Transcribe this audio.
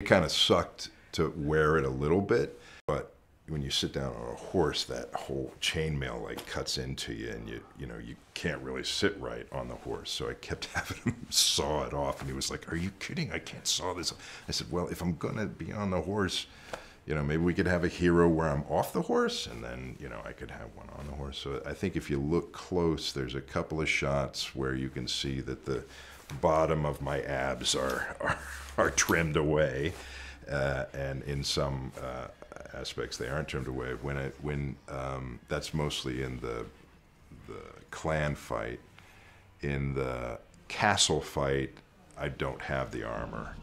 It kind of sucked to wear it a little bit, but when you sit down on a horse, that whole chainmail like cuts into you, and you can't really sit right on the horse. So I kept having him saw it off, and he was like, "Are you kidding? I can't saw this." I said, "Well, if I'm gonna be on the horse, maybe we could have a hero where I'm off the horse, and then I could have one on the horse." So I think if you look close, there's a couple of shots where you can see that the bottom of my abs are trimmed away, and in some aspects they aren't trimmed away. When that's mostly in the clan fight. In the castle fight, I don't have the armor.